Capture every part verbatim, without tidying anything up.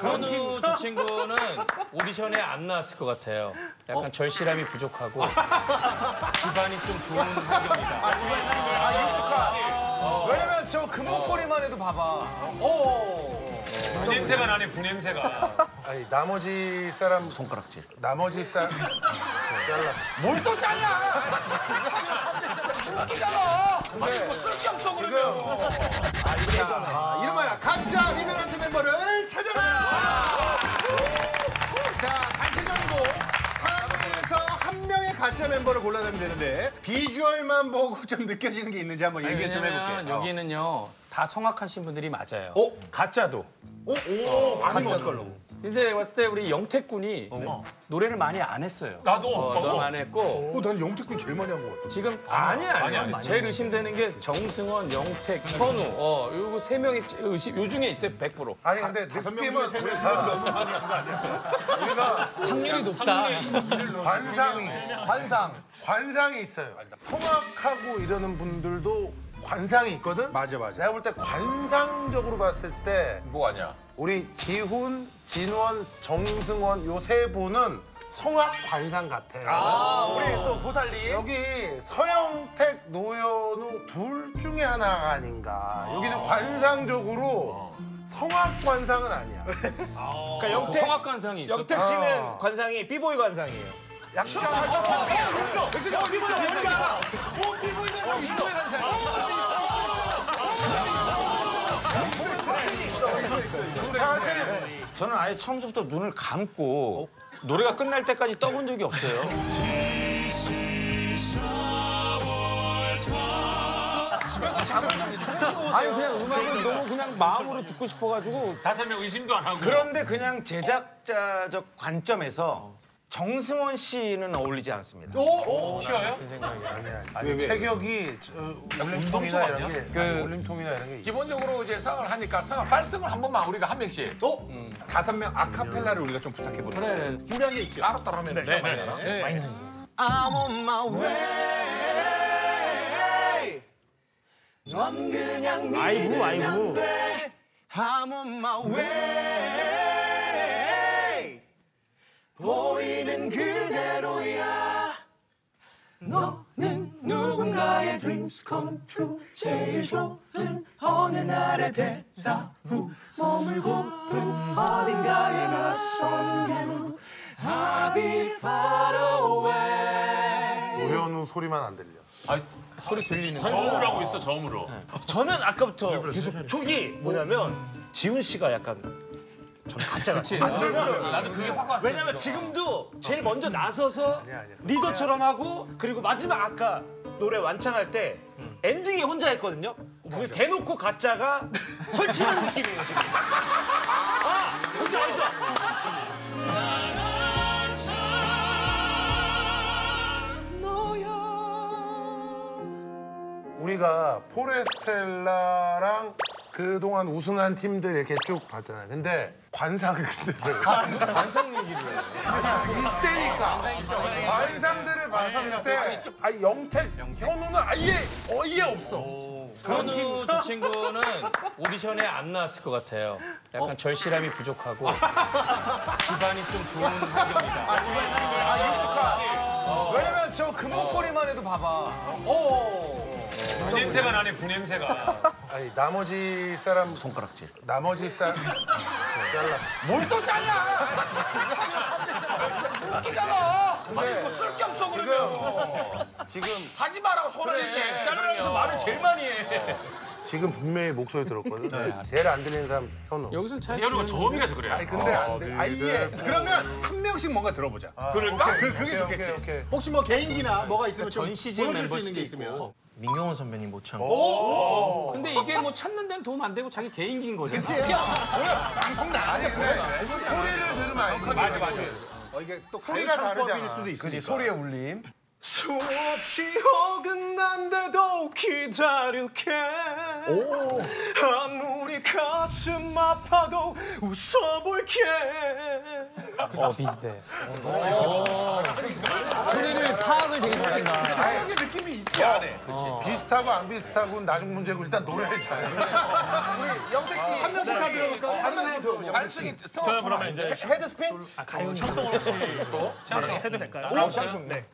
현우 저 친구는 오디션에 안 나왔을 것 같아요. 약간 어? 절실함이 부족하고 집안이 좀 좋은 환경이다. 아, 집안이 사람들이 아, 유복한. 왜냐면 저 금목걸이만 해도 봐봐. 분냄새가 나네, 분냄새가. 아니, 나머지 사람... 손가락질. 나머지 사람... 뭘 또 잘라! 웃기잖아! 아, 이거 쓸데없어, 그러면. 아, 이거 되잖아. 이름하여 각자 리베란테 멤버를 찾아라! 자, 단체전이고 사 위에서 한 명의 가짜 멤버를 골라내면 되는데 비주얼만 보고 좀 느껴지는 게 있는지 한번 얘기 좀 해볼게. 여기는요, 어. 다 성악하신 분들이 맞아요. 어? 가짜도. 오? 오, 많이 어떡하려고. 이제 왔을 때 우리 영택 군이 어. 노래를 많이 안 했어요. 나도 어, 너무 안 했고. 어, 난 영택 군 제일 많이 한 것 같아. 지금 아니야, 아니야. 아니, 아니, 아니. 제일 의심되는 게 정승원, 영택, 현우. 어, 요거 세 명이 의심. 요 중에 있어요, 백 퍼센트. 아니 근데 다섯 명이면 세 명이 너무 많이 한 거 아니야? 우리가 확률이 높다. 관상이, 관상, 관상이 있어요. 성악하고 이러는 분들도 관상이 있거든. 맞아, 맞아. 내가 볼 때 관상적으로 봤을 때 뭐 아니야? 우리 지훈, 진원, 정승원 요 세 분은 성악 관상 같아. 아, 우리 또 보살리. 여기 서영택, 노현우 둘 중에 하나가 아닌가. 여기는 관상적으로 성악 관상은 아니야. 그러니까 영택 성악 관상이 있어. 영택 씨는 아. 관상이 비보이 관상이에요. 약간 어, 있어. 백색이 비보이 관상이야. 뭐 비보이 관상이야. 사실 저는 아예 처음부터 눈을 감고 어? 노래가 끝날 때까지 떠본 적이 없어요. 집에서 잠을 좀 주무시고 오세요. 아니 그냥 음악을 너무 그냥 마음으로 듣고 싶어가지고 다섯 명 의심도 안 하고. 그런데 그냥 제작자적 관점에서 정승원 씨는 어울리지 않습니다. 오, 튀어요? 아니, 체격이 울림통이나 이런 게, 그 울림통이나 이런 게. 기본적으로 이제 쌍을 하니까 쌍을 발성을 한 번만 우리가 한 명씩. 어? 음. 다섯 명 아카펠라를 우리가 좀 부탁해 보자. 그래. 후렴이 있죠. 따로 따로 하면 돼. 많이 나지. I'm on my way. 넌 그냥 아이고 아이고. I'm on my way. 보이는 그대로야. 너는 누군가의 dreams come true. 제일 좋은 어느 날의 대사 후 몸을 고픈 어딘가에 낯선 내무 I'll be far away. 노현우 소리만 안 들려. 아이, 소리 들리는 저음으로 하고 있어, 저음으로. 네. 저는 아까부터 계속 촉이 뭐냐면 지훈 씨가 약간 저는 가짜 같지. 나도 그게 확 왔어. 왜냐면 지금도 제일 먼저 나서서 아니야, 아니야. 리더처럼 하고 그리고 마지막 아까 노래 완창할 때 음. 엔딩에 혼자 했거든요. 그걸 대놓고 가짜가 설치는 느낌이에요 지금. 아, 뭔지 알죠? 우리가 포레스텔라랑 그동안 우승한 팀들 이렇게 쭉 봤잖아요. 근데 관상들을 관상, 관상 얘기를 해요. 이스테니까 관상들을 봤을 때 아 영택, 현우는 아예 어이에 없어. 오, 현우 저 친구는 오디션에 안 나왔을 것 같아요. 약간 어? 절실함이 부족하고 집안이 좀 좋은 환경이다. 아, 집안이 사람들이 아, 유복한. 왜냐면 저 금목걸이만 해도 봐봐. 어. 분냄새가 나네, 분냄새가. 아니, 나머지 사람... 손가락질. 나머지 사람... 잘라. 뭘 또 잘라! 웃기잖아! 아니, 이거 쓸데없어, 그러면. 지금... 하지 마라고 손을 이렇게 자르면서 말을 제일 많이 해. 지금 분명히 목소리 들었거든. 네. 제일 안 들리는 사람 현우. 여기서 잘 현우가 저음이라서 그래요. 아니 근데 안 들리는. 아, 예. 그러면 한 명씩 뭔가 들어보자. 아, 그럴까? 오케이, 그, 그게 오케이, 좋겠지. 오케이, 오케이. 혹시 뭐 개인기나 뭐가 있으면 좀 보여줄 수 있는 게 있으면. 민경훈 선배님 못 참고. 오! 오! 근데 이게 뭐 찾는 데는 도움 안 되고 자기 개인기인 거잖아. 그치? 방송 나가야 돼. 소리를 들으면 알지. 맞아, 맞아. 어, 이게 또 소리가 다르잖아. 소리의 울림. 수없이 어긋난데도 기다릴게. 오. 아무리 가슴 아파도 웃어볼게. 어 비슷해. 소리를 파악을 되게 잘한다. 사랑의 느낌이 있지 않아. 어. 비슷하고 안 비슷하고는 나중 문제고 일단 노래를 잘해. 우리 영택 씨 한 명씩 다 들어볼까? 한 명씩 들어볼까? 발승이 저요 그러면 이제 헤드스핀? 가요 샹송 없이 샹송 해도 될까요? 오 샹송 네.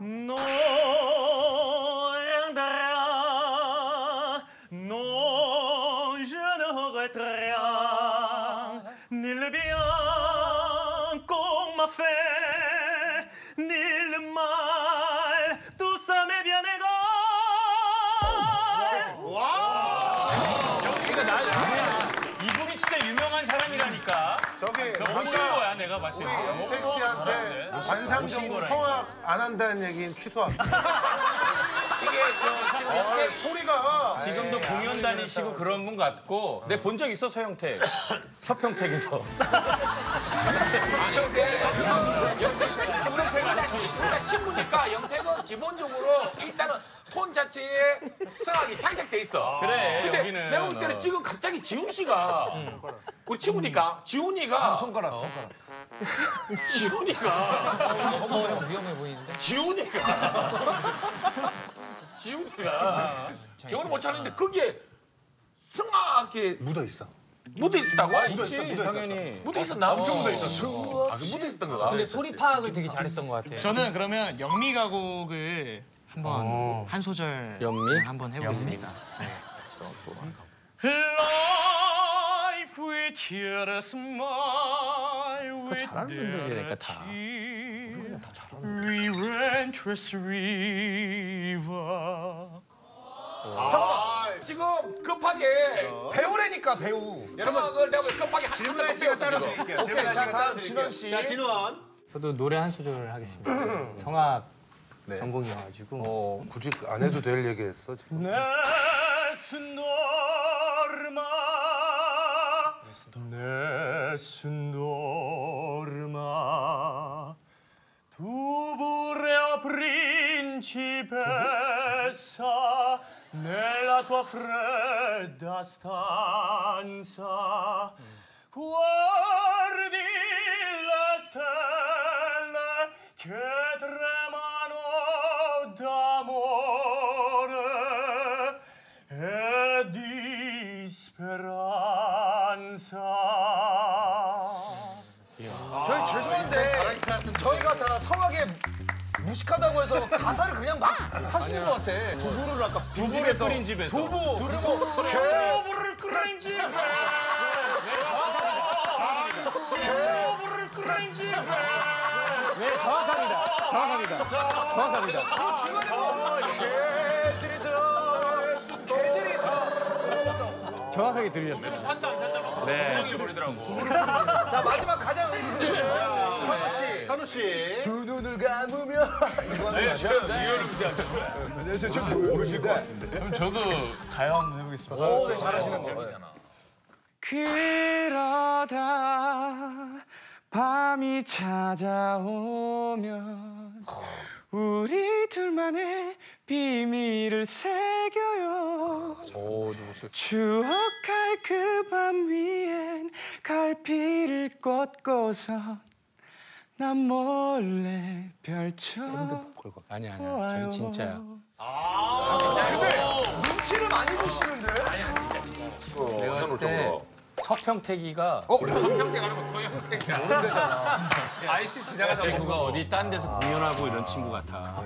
Non rien de rien, non je ne regrette rien, ni le bien qu'on m'a fait, ni le mal, tout ça m'est bien égal. 여기가 나 아니야. 이분이 진짜 유명한 사람이라니까. 저기 너무 쉬운 거야 내가 봤을 때. 우리 영택 씨한테 관상적으로 성악 안 한다는 얘기는 취소합니다. 이게 저 지금 어, 소리가 지금도 공연 다니시고 그런 분 같고. 내 본 적 있어 서영택. 서평택에서. 영택 서평택 아저씨. 둘 다 친구니까 영택은 기본적으로 일단은. 톤 자체에 성악이 장착돼 있어. 그래. 근데 여기는 내가 볼 때는 어. 지금 갑자기 지훈 씨가 응. 우리 친구니까 지훈이가 아, 손가락 어. 손가락. 지훈이가 더 위험해 보이는데. 지훈이가 지훈이가 경우를 못 찾는데 그게 성악에 묻어 있어. 묻어 있었다고? 아, 묻어 있어, 묻어 당연히. 묻어 있었나? 엄청 묻어 있었어. 아, 묻어 있었던 거야. 근데 소리 파악을 되게 잘했던 것 같아요. 저는 그러면 영미 가곡을. 한번 한 소절 연미? 한번 해보겠습니다. 네. 그거 잘하는 분들이니까 다. 우리는 다 잘하는 거야. 잠깐만! 지금 급하게 배우라니까 배우. 여러분 내가 급하게 질문할 시간 따로 드릴게요. 질문할 시간 따로 드릴게요. 진원 씨. 자 진원. 저도 노래 한 소절 하겠습니다. 성악. 네. 전공이어가지고 어, 굳이 안 해도 될 얘기했어 지금. Nessun dorma, Nessun dorma, tu burea principessa nella tua fredda stanza. Guardi le stelle che tremano. D'amore e di speranza. 저희 죄송한데 저희가 다 성악에 무식하다고 해서 가사를 그냥 막 하시는 것 같아. 두부를 아까 두부를 끓인 집에서 두부 그리고 두부를 끓인 집에서 두부를 끓인 집에서. 네, 정확합니다. 정확합니다. 정확합니다. 개들이 더, 개들이 더. 정확하게 들으셨어요. 산다, 안 산다. 네. 자, 마지막 가장 의심되는 현우 씨. 현우 씨. 두 눈을 감으면. 네, 제가 리얼을 그냥 추워요. 네, 저 모르실 것 같은데. 그럼 저도 가요 한번 해보겠습니다. 오, 네, 잘하시는 거예요. 그러다. 밤이 찾아오면 우리 둘만의 비밀을 새겨요. 오, 추억할 그 밤 위엔 갈피를 꽂고서 난 몰래 펼쳐. 아니 아니야, 저희 진짜야. 아, 근데 눈치를 많이 보시는데? 아니야, 진짜 진짜. 내가 봤을 때. 서평택이가 어? 서평택 아니고 서영택이야. 모른대잖아. 아이씨 지나가다 친구가 어. 어디 딴 데서 아. 공연하고 이런 친구 같아. 아,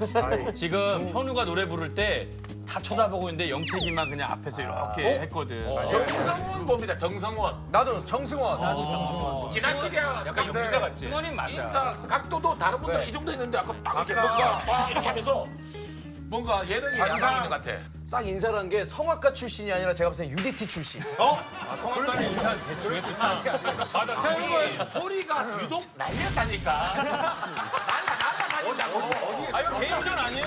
지금 현우가 노래 부를 때 다 쳐다보고 있는데 영택이만 그냥 앞에서 이렇게 어? 했거든. 어. 정승원 봅니다. 정승원. 나도 정승원. 어. 나도 정승원. 지나치게 약간 연기자 같지. 승원이 맞아. 인사 각도도 다른 분들은 네. 이 정도 있는데 아까 딱 이렇게 뭔가 빡 이렇게 하면서 뭔가 예능이 양상인 것 같아. 싹 인사라는 게 성악가 출신이 아니라 제가 봤을 때 유디티 출신. 어? 아, 성악가는 인사 대충 했으니까. 맞아. 소리, 소리가 유독 날렸다니까. 날라, 날라다니까. 어디? 아니, 개인전 아니에요?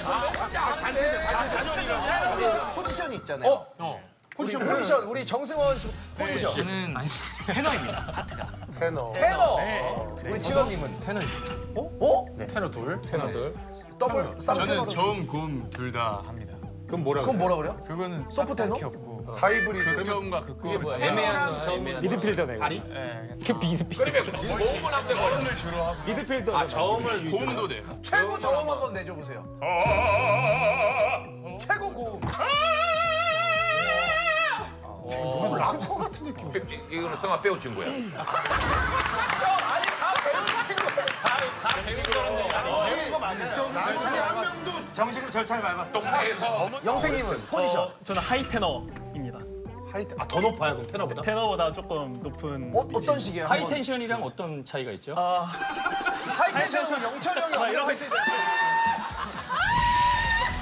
단체전. 포지션이 있잖아요. 어? 어. 포지션, 우리, 포지션. 우리 정승원 씨 포지션. 네, 저는 테너입니다. 파트가. 테너. 테너. 네. 우리 지원님은? 테너입니다. 어? 어? 네. 테너 둘. 테너 둘. 더블 쌍테너로. 저는 저음, 고음 둘 다 합니다. 그럼 뭐라 그건 뭐라 그래요? 그거는 소프트테너? 하이브리드. 극저음과 극고음. 애매한 저음. 미드필더네. 아니? 예. 그 미드필더. 그러니까 고음을 하는데 고음을 주로 하고. 미드필더. 아, 저음을 고음도 돼. 최고 저음 한번 내줘 보세요. 최고 고음. 이거 락커 같은 느낌. 이거는 성아 배운 친구야. 아니 다 배운 친구야. 다 배운 거는 아니 배운 거 맞아요. 한 명도 정식으로 절차를 밟았어. 동네에서. 영생님은 포지션. 저는 하이 테너입니다. 하이 테너. 아, 더 높아요 그럼 테너보다? 테너보다 조금 높은. 어떤 식이에요? 하이 텐션이랑 어떤 차이가 있죠? 하이 텐션 영철이 형이 어려워 할수 있어요.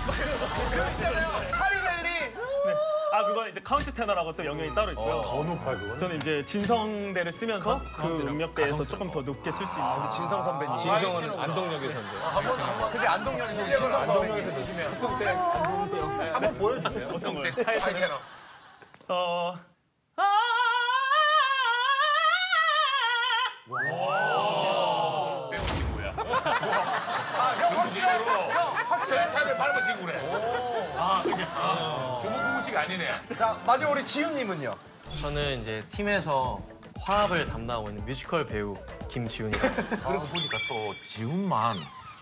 그거 있잖아요. 아, 그건 이제 카운트 테너라고 또 영역이 따로 있고요. 어, 더 높아요, 그건? 저는 이제 진성대를 쓰면서 가, 그 음역대에서 조금 더 높게 쓸 수 있는. 아, 우리 진성 선배님. 아, 진성은 안동역에서 한대. 아, 한번 한번. 그치, 안동역에서. 진성 선배님 조심해요. 숙봉대. 한번 보여주세요. 어떤 거예요? 하이 테너. 어. 와. 배운 친구야. 아, 형 확실하고. 확실히 차를 밟아지고 그래. 아, 그게 아, 주먹구구식 아니네. 자, 마지막 우리 지훈님은요? 저는 이제 팀에서 화합을 담당하고 있는 뮤지컬 배우 김지훈이에요. 아. 그리고 보니까 또 지훈만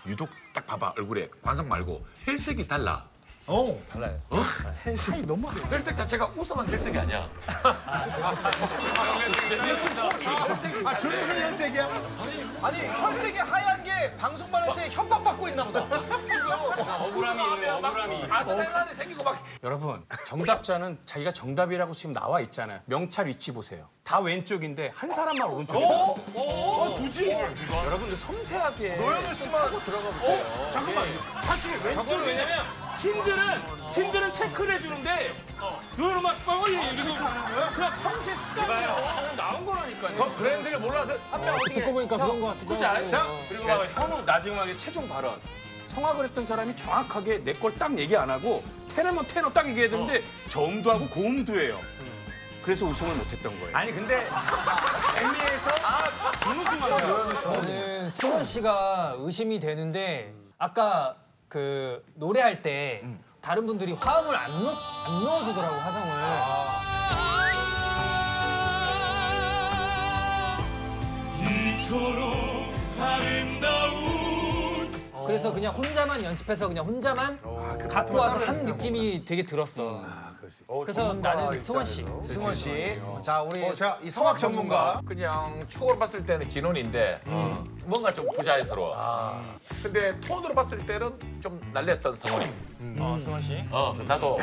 유독 딱 봐봐 얼굴에 관상 말고 혈색이 달라. 어, 달라요. 어? 혈색. 아니, 너무 혈색 자체가 우성한 혈색이 아니야. 아, 저래서 혈색이야? 아니, 아니 혈색이 하얀 게 방송반한테 협박받고 있나 보다. 지금 억울함이 있네, 억울함이. 아들이 생기고 막. 여러분, 정답자는 자기가 정답이라고 지금 나와 있잖아요. 명찰 위치 보세요. 다 왼쪽인데 한 사람만 오른쪽이야. 어? 어? 굳이? 여러분들 섬세하게 노현우 씨만 하고 들어가 보세요. 어? 잠깐만. 사실 왼쪽은 왜냐면 팀들은 팀들은 체크를 해주는데 노현우만 뻥을 이러고 그냥 평소에 습관이 나온 거라니까요. 그 브랜드를 몰라서 한 명 어떻게 듣고 보니까 그런 거 같아. 그렇지 않아? 그리고 현우 나중에 최종 발언. 성악을 했던 사람이 정확하게 내 걸 딱 얘기 안 하고 테너면 테너 딱 얘기해야 되는데 저음도 하고 고음도 해요. 그래서 우승을 못했던 거예요. 아니 근데 엠비에이에서 준우승만. 저는 승원 씨가 의심이 되는데 아까 그 노래할 때 음. 다른 분들이 화음을 안, 넣, 안 넣어주더라고 화성을. 아. 이토록 아름다운. 그래서 그냥 혼자만 연습해서 그냥 혼자만 어. 갖고 와서 한 느낌이 되게 들었어. 음. 어, 그래서 나는 승원 씨. 승원 씨. 자, 우리 어, 자, 이 성악 전문가. 그냥 촉으로 봤을 때는 진원인데 음. 뭔가 좀 부자연스러워. 아. 근데 톤으로 봤을 때는 좀 날렸던 성원이. 음. 어, 승원 씨. 어, 나도.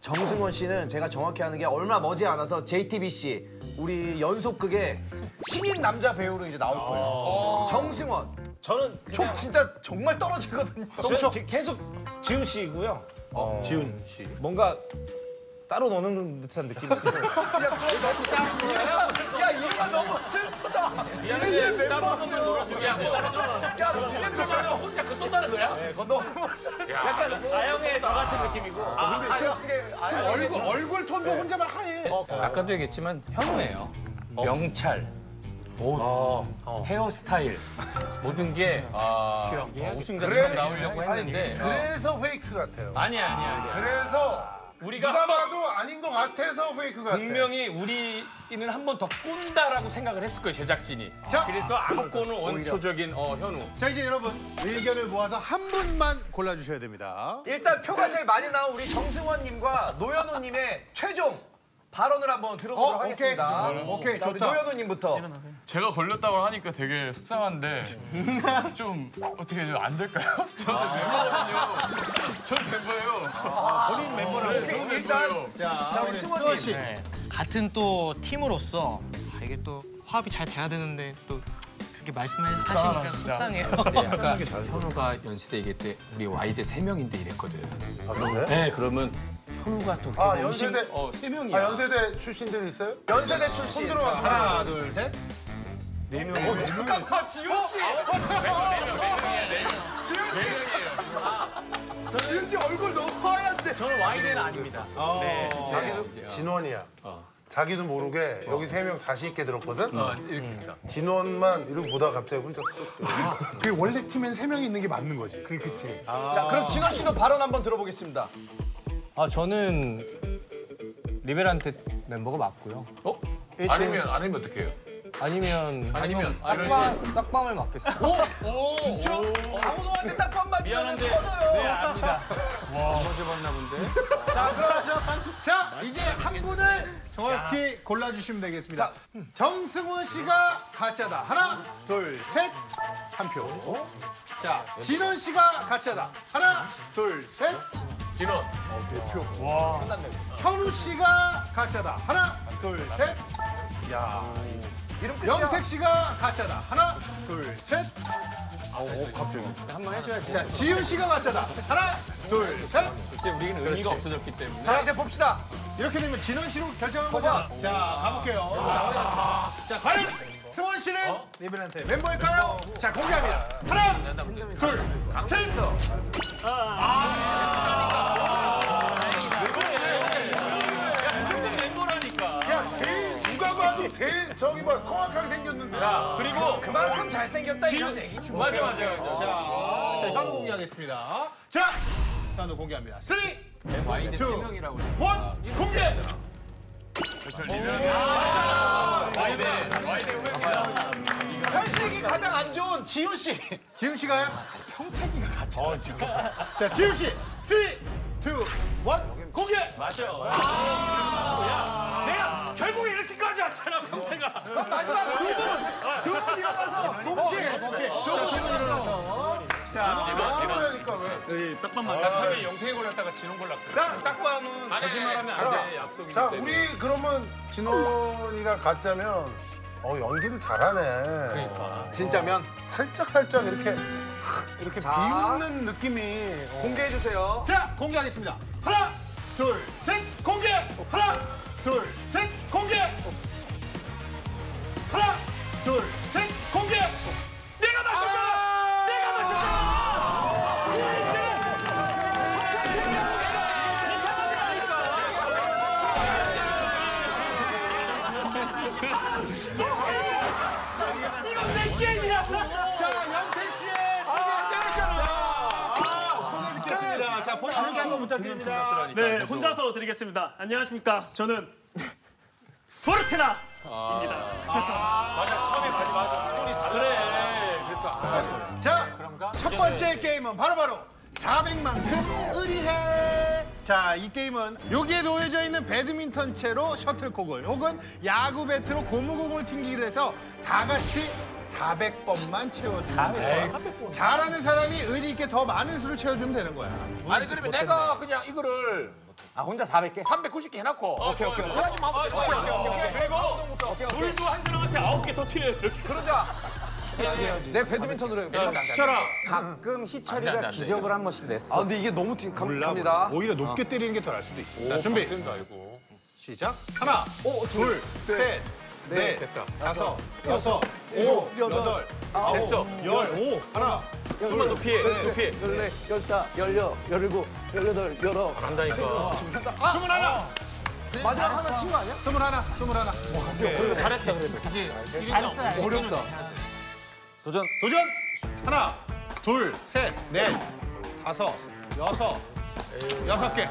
정승원 씨는 제가 정확히 아는 게 얼마 머지 않아서 제이티비씨 우리 연속극에 신인 남자 배우로 이제 나올 거예요. 어. 정승원. 저는 촉 진짜 정말 떨어지거든요. 저는 계속 지훈 씨고요. 어, 지훈 씨. 뭔가 따로 노는 듯한 느낌이 들고. 야, 야, 이거 너무 슬프다. 미안한데 따로 노는 놀아주게 하고. 야, 니네 그만해. 혼자 그돈다는 거야? 네, 그건 너무 슬프다. 약간 아영의 저 같은 느낌이고. 아, 근데 저 얼굴, 얼굴 톤도 혼자만 하얘. 아까도 얘기했지만 현우예요. 명찰, 옷, 헤어스타일, 모든 게 우승자처럼 나오려고 했는데. 그래서 페이크 같아요. 아니야, 아니야. 그래서. 우리가 누가 봐도 아닌 것 같아서 페이크 같아. 분명히 우리는 한 번 더 꼰다라고 생각을 했을 거예요, 제작진이. 자, 그래서 안 꼬는 원초적인 어, 현우. 자, 이제 여러분 의견을 모아서 한 분만 골라주셔야 됩니다. 일단 표가 제일 많이 나온 우리 정승원님과 노현우님의 최종 발언을 한번 들어보도록 어, 하겠습니다. 오케이, 오케이 자, 좋다. 우리 노현우님부터. 제가 걸렸다고 하니까 되게 속상한데 좀 어떻게 안 될까요? 저도 아 멤버거든요. 저는 멤버예요. 아 본인 멤버라고. 네, 일단 자, 자 우리 승원 씨. 네, 같은 또 팀으로서 아, 이게 또 화합이 잘 돼야 되는데 또 그렇게 말씀하시니까 속상해요. 네, 아까 현우가 연세대 얘기할 때 우리 와이대 세 명인데 이랬거든. 아 그런가요? 네, 그러면. 현우가 또 아, 연세대 어, 세 명이야. 아, 연세대 출신들 있어요? 연세대 출신. 손 들어와. 하나, 둘, 셋. 네 명. 어, 잠깐만, 지훈 씨. 어, 잠깐만. 네 명, 네 명이야, 네 명. 지훈 씨. 지훈 씨 얼굴 너무 하얀데. 저는 와이대는 아닙니다. 네, 진짜. 자기는 진원이야. 자기도 모르게 어. 여기 세 명 자신 있게 들었거든? 어, 이렇게 있어. 진원만 이러고 보다가 갑자기 혼자 쑥. 아, 그게 원래 팀엔 세 명이 있는 게 맞는 거지? 그래, 그치. 아. 자, 그럼 진원 씨도 발언 한번 들어보겠습니다. 아, 저는 리베란테 멤버가 맞고요. 어? 아니면, 아니면 어떻게 해요? 아니면 아니면 딱밤, 딱밤을 맞겠어요. 오! 오! 진짜? 강호동한테 딱밤 맞으면 터져요. 네, 압니다. 와, 터져봤나 본데. 자, 그럼 자, 이제 한 분을 정확히 야. 골라주시면 되겠습니다. 자, 정승원 씨가 가짜다. 하나, 둘, 셋. 한 표. 어? 자, 진원 씨가 가짜다. 하나, 둘, 셋. 진원. 어, 네 표. 와. 끝났네. 현우 씨가 가짜다. 하나, 둘, 셋. 야. 영택 씨가 가짜다. 하나, 둘, 셋. 아우, 갑자기. 한번 해줘야지. 자, 지윤 씨가 가짜다. 하나, 둘, 셋. 이제 우리는 의미가 그렇지. 없어졌기 때문에. 자, 이제 봅시다. 이렇게 되면 진원 씨로 결정한 거죠? 자, 가볼게요. 아 자, 과연 승원 씨는 어? 리베란테 멤버일까요? 어. 자, 공개합니다. 하나, 둘, 둘 셋. 아. 아 제일 저기 뭐 성악하게 생겼는데. 자, 그리고 그만큼 잘생겼다 이런 얘기죠. 맞아, 맞아요. 맞아. 자, 자, 단어 공개하겠습니다. 자, 단어 공개합니다. 쓰리, 와이드 세 명이라고. 원, 공개. 와이드, 와이드 오메시다. 혈색이 가장 안 좋은 지훈 씨. 지훈 씨가요? 평택이가 가짜. 어, 지금. 자, 지훈 씨, 쓰리, 투, 원, 공개. 맞아요. 결국에 이렇게까지 왔잖아, 평태가. 그럼 마지막 두 분! 두 분 일어나서! 동시에! 오케이, 두 분 일어나서. 자, 그러니까 왜? 딱밤만. 나 처음에 영태에 골랐다가 진원 골랐고. 자, 딱밤은 거짓말하면 안 돼, 약속이기 때문에. 자, 우리 그러면 진원이가 가짜면 어, 연기를 잘하네. 그러니까. 진짜면? 살짝살짝 이렇게 이렇게 비웃는 느낌이. 공개해주세요. 자, 공개하겠습니다. 하나, 둘, 셋, 공개! 하나, 둘, 셋, 공개! 하나, 둘, 셋, 공개! 내가 맞췄어! 아 내가 맞췄어! 아 내가 맞췄어! 이건 내 게임이야! 자, 양택 씨의 소개 듣겠습니다. 자, 본인 소개 한번 부탁드립니다. 네, 혼자서 드리겠습니다. 안녕하십니까, 저는 포르테나입니다. 아, 아 맞아, 처음에 많이 맞아. 톤이 다르네. 그래, 그래서 아, 자, 그런가? 첫 번째 게임은 바로바로 사백만큼 의리해. 자, 이 게임은 여기에 놓여져 있는 배드민턴 채로 셔틀콕을 혹은 야구 배트로 고무공을 튕기기를 해서 다 같이 사백 번만 채워주는 거야. 잘하는 사람이 의리 있게 더 많은 수를 채워주면 되는 거야. 아니, 그러면 내가 그냥 이거를 아, 혼자 사백 개? 삼백구십 개 해놓고. 아, 오케이, 오케이. 하나씩 마음 오케이, 오케이, 오케이. 그리고 둘도 한 사람한테 아홉 개 더 튀어요. 그러자. 내 배드민턴으로 해요. 희철아. 가끔 희철이가 기적을 한 번씩 냈어. 아, 근데 이게 너무 튕깁니다. 오히려 높게 때리는 게 더 날 수도 있어. 자, 준비. 시작. 하나, 둘, 셋, 넷, 다섯, 여섯, 일곱, 여덟, 아홉, 열. 하나. 둘만 높이, 높이. 열네, 열다, 열여, 열일곱, 열여덟, 열어. 간다니까. 스물하나. 마지막 하나 친 거 아니야? 스물하나, 스물하나. 잘했다. 이게 잘했어. 어렵다. 도전. 도전. 하나, 둘, 셋, 넷, 다섯, 여섯, 여섯 개.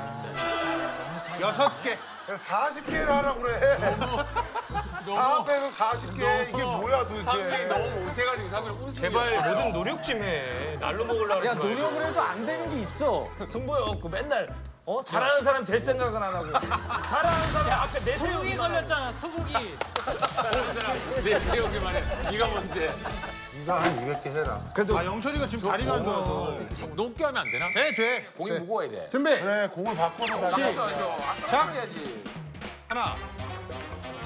여섯 개. 사십 개를 하라고 그래. 다 빼서 사십 개. 이게 뭐야 도대체. 삼백 너무 못해가지고 삼백 제발 모든 노력 좀 해. 날로 먹으려고. 야, 노력을 해도 안 되는 게 있어. 승보여, 그 맨날 어? 잘하는 사람 될 생각은 안 하고. 잘하는 사람 아까 내 소고기 걸렸잖아, 소고기. 내 새우기만 해. 네가 먼저. 네가 한 이백 개 해라. 그래도 아, 영철이가 지금 다리가 안 좋아서. 높게 하면 안 되나? 돼, 돼. 공이 네. 무거워야 돼. 준비. 그래, 공을 바꿔서 바꿔야죠. 아싸해야지. 하나,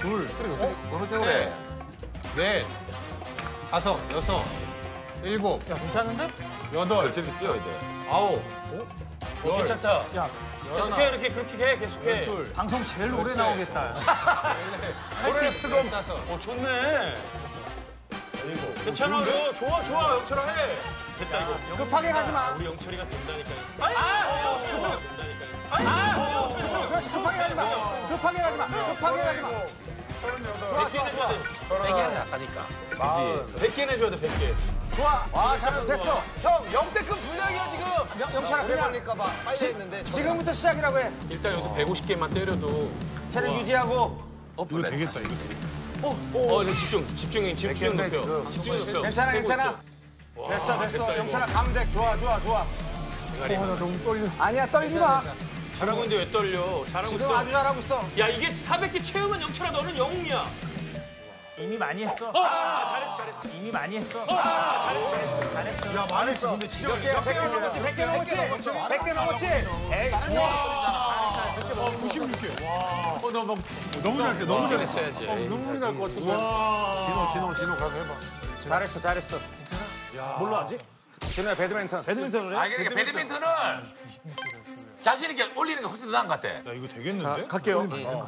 둘, 그리고 어느 세월에 넷, 다섯, 여섯, 일곱. 야, 괜찮은데? 여덟. 열심히 뛰어야 돼. 아홉. 어? 어, 괜찮다. 야, 계속해, 이렇게, 그렇게 해, 계속해. 열둘. 방송 제일 오래 나오겠다. 오레스검. 어, 좋네. 열일곱. 괜찮아, 너. 좋아, 좋아, 영철아 해. 됐다, 이거. 급하게 가지 마. 우리 영철이가 된다니까요. 아니! 아! 어, 어, 어, 어. 된다니까요. 아! 급하게 가지 마. 급하게 가지 마. 급하게 가지 마. 백 개 내줘야 돼. 세 개는 아까니까. 그치. 백 개 내줘야 돼, 백 개. 좋아. 와, 잘했어. 됐어. 형, 영대급 분량이야, 지금. 영철아, 그냥. 빨리 했는데. 지금부터 시작이라고 해. 일단 여기서 백오십 개만 때려도. 체력 유지하고. 어, 이거 되겠다, 이거. 어, 어, 집중. 집중이, 집중 높여. 집중 높여. 괜찮아, 괜찮아. 됐어, 됐어. 영철아, 감색. 좋아, 좋아, 좋아. 어, 나 너무 떨려. 아니야, 떨지 마. 잘하고 있는데 왜 떨려? 잘하고 있어. 아주 잘하고 있어. 야, 이게 사백 개 채우면 영철아 너는 영웅이야. 이미 많이 했어. 어! 아, 잘했어, 잘했어. 이미 많이 했어. 어! 아, 잘했어, 잘했어. 잘했어. 야, 많이 했어. 근데 진짜 몇 개, 몇 개 넘었지? 백 개 넘었지? 백 개 넘었지? 에이, 와. 구십육 개. 와. 어, 너 막 너무 잘했어. 너무 잘했어야지. 눈물이 날 것 같아. 진호, 진호, 진호 가서 해봐. 잘했어, 잘했어. 야. 뭘로 하지? 진호야, 배드민턴. 배드민턴을 해? 아, 그러니까 배드민턴을. 자신 있게 올리는 게 훨씬 나은 것 같아. 야, 이거 되겠는데? 자, 갈게요. 응. 어.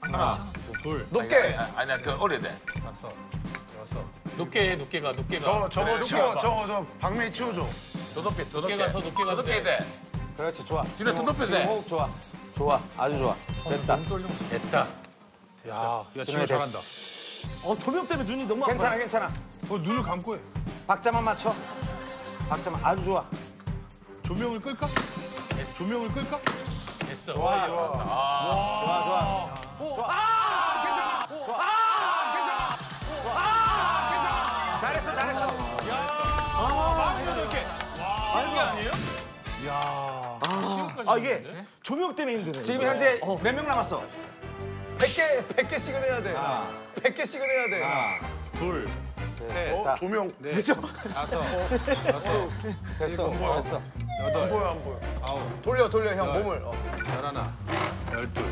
하나, 하나, 둘. 높게. 아니, 나 더 어려야 돼. 왔어. 왔어. 높게 해, 높게 가, 높게 가. 저, 저거 그래, 치워, 봐. 저거, 저 박매희 치워줘. 더 높게, 더 높게. 높게 가, 더 높게 가. 더 높게 돼. 그렇지, 좋아. 진짜 더 높게 돼. 호흡 좋아. 좋아, 아주 좋아. 됐다. 어, 됐다. 야, 야, 진짜 잘한다. 어, 조명 때문에 눈이 너무 아파. 괜찮아, 괜찮아. 어, 눈을 감고 해. 박자만 맞춰. 박자만, 아주 좋아. 조명을 끌까? 조명을 끌까? 됐어. 좋아, 좋아. 좋아, 아 좋아. 좋아. 좋아. 아, 괜찮아. 좋아. 아, 괜찮아. 좋아. 아, 괜찮아. 잘했어, 잘했어. 야, 마흔여덟 개. 쉬운 게 아니에요? 야. 아, 이게 조명 때문에 힘드네. 지금 현재 몇 명 남았어? 백 개, 백 개씩은 해야 돼. 백 개씩은 해야 돼. 하나, 둘, 셋, 조명. 됐죠? 다섯, 여섯, 됐어, 됐어. 여덟, 안 보여, 안 보여. 아홉, 돌려, 돌려, 형, 열, 몸을. 어. 열하나, 열둘,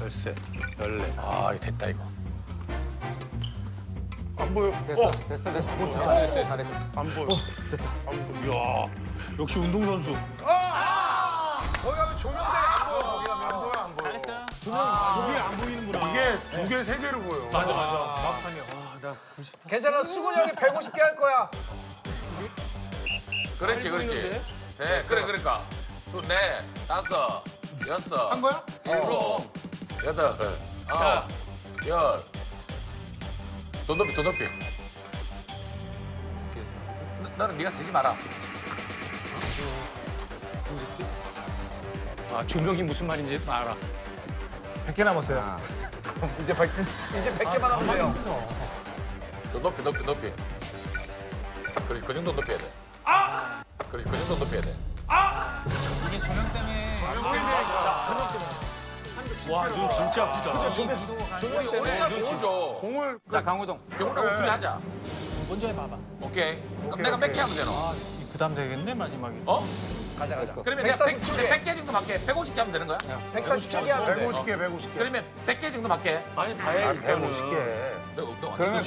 열셋, 열넷. 아, 됐다, 이거. 안 보여. 됐어, 어. 됐어, 됐어. 어, 잘했어, 어. 잘했어. 안 보여. 어, 됐다. 안 보여. 이야, 역시 운동선수. 아! 거기 가면 조명대 안 보여. 거기 가면 안 보여, 안 보여. 잘했어요. 아. 저게 안 보이는구나. 이게 두 개, 세 개로 보여. 맞아, 맞아. 막판이야. 아, 나 구십. 괜찮아, 수근이 형이 백오십 개 할 거야. 그렇지, 그렇지. 네, 그래, 그러니까. 둘, 넷, 다섯, 여섯. 한 거야? 일곱, 여덟, 아홉, 열. 더 높이, 더 높이. 나는 네가 세지 마라. 아, 조명이 무슨 말인지 알아. 백 개 남았어요. 아. 이제 백 개, 이제 백 개만 하면 돼요. 있어. 더 높이, 높이, 높이. 그래, 그 정도 높여야 돼. 아! 그렇지, 그 정도 높여야 돼. 아! 이게 조명 때문에. 조명 때문이니까. 조명 때문에. 와, 눈 진짜 아프다. 조명 때문에. 우리가 보여줘. 공을. 자, 강호동. 경훈아, 우리 하자. 먼저 해봐봐. 오케이. 그럼 내가 백개 하면 되나? 아, 부담되겠네, 마지막에. 어? 가자, 가자. 그러면 내가 백개 정도 받게. 백오십 개 하면 되는 거야? 백사십 개 하면 돼. 백오십 개, 백오십 개. 그러면 백개 정도 받게. 아니, 다 해. 백오십 개. 그러면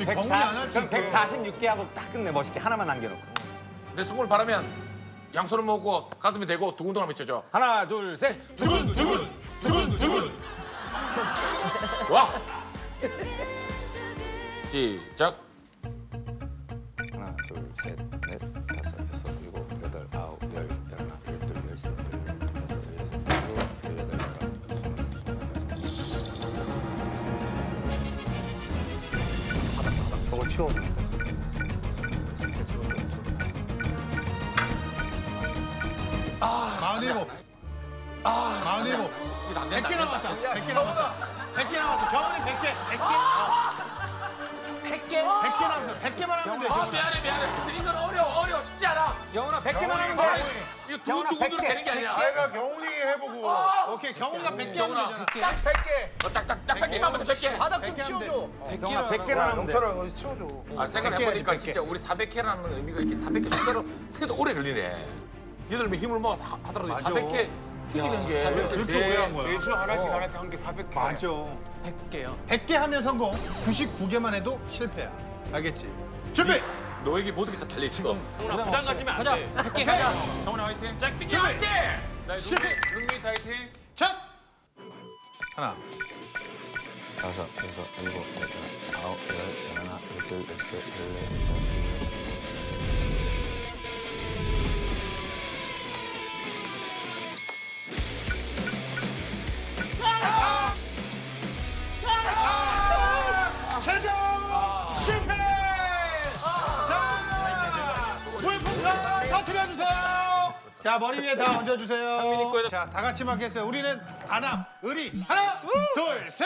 백사십육 개 하고 딱 끝내, 멋있게. 하나만 남겨놓고. 내 승부를 바라면. 양손을 모으고 가슴이 대고 두근두근 하면 쳐줘. 하나, 둘, 셋. 두근, 두근, 두근, 두근. 좋아. 시작. 하나, 둘, 셋, 넷, 다섯, 여섯, 일곱, 여덟, 아홉, 열, 열하나, 열둘, 열셋, 열넷, 다섯, 여섯, 일곱, 열여덟, 아홉, 스물, 스물하나, 바닥, 바닥, 저거 치워. 마흔일곱. 아, 마흔일곱. 백 개 남았다. 백 개 남았다. 백 개 남았어. 경훈이 백 개. 백 개. 백 개? 백 개 남았어. 백 개만 하면 돼. 아, 미안해, 미안해. 이건 어려워, 어려워. 쉽지 않아. 경훈아, 백 개만 하면 돼. 이거 두근두근으로 되는 게 아니야. 내가 경훈이 해보고. 오케이, 경훈이가 백 개 하면 되잖아. 딱 백 개. 딱, 딱, 딱 백 개만 하면 돼, 백 개. 바닥 좀 치워줘. 경훈아, 백 개만 하면 돼. 경철아, 어디 치워줘. 아, 생각해보니까 진짜 우리 사백 개라는 의미가 이렇게 사백 개 숫자로 세도 오래 걸리네. 니들면 힘을 모아서 하더라도 맞아. 사백 개 튀기는 게 그렇게 오래 한 거야. 매주 하나씩 어. 하나씩 한 게 사백 개. 맞아. 백 개요. 백 개 하면 성공. 구십구 개만 해도 실패야. 알겠지? 준비! 너에게 모든 게 다 달려있어. 형아, 부담 가지면 안 돼. 가자. 백 개 가자. 형아, 화이팅. 짝, 백 개 화이팅! 나의 눈빛 화이팅. 첫! 하나. 다섯, 여섯, 일곱, 여덟, 아홉, 열, 열하나, 열둘, 열셋, 열넷, 열둘. 자, 머리 위에 다 얹어주세요. 자, 다 같이 맞겠어요. 우리는 안암, 의리. 하나, 우! 둘, 셋!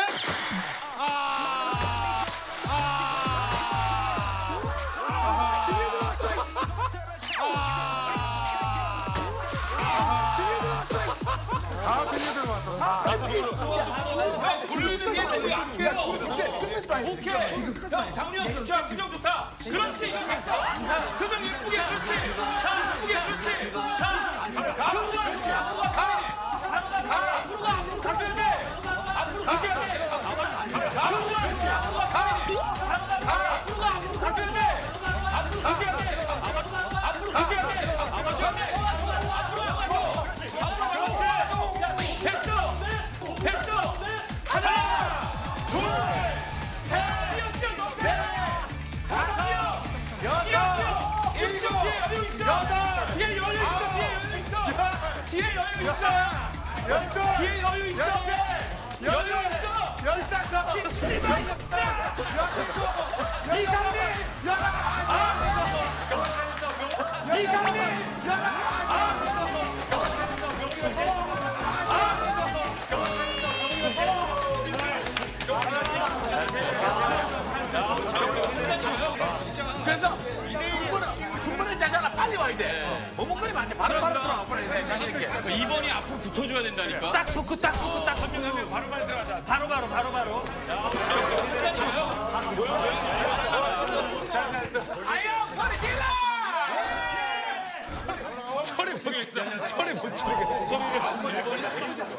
아! 아! 아! 뒤에 들어왔어, 아! 아! 뒤에 들어왔어. 아, 뒤에 들어왔어. 돌리는 게 너무 약해요. 끝까지 봐야 돼. 오케이. 장훈이 좋다. 표정 좋다. 그렇지, 이거 됐어. 표정 예쁘게, 그렇지. 다 예쁘게, 그렇지. 다. 앞으로 가, 앞으로 가. 앞으로 가, 앞으로 가. 앞으로 가. 앞으로 가. 앞으로 가. 뒤에 여유 있어! 여유 있어! 열딱! 칠십만! 열딱! 이상민! 아! 이상민! 아! 그래서 승부를 짜잖아. 빨리 와야 돼. 머뭇거리면 안 돼. 바로 바로 들어와. 이 번이 앞으로 붙어줘야 된다니까. 딱 붙고 딱 붙고 딱 붙고 바로 바로 들어가자. 바로 바로 바로 바로. 아유 소리 질러! 소리 못 치겠어. 소리 못 치겠어.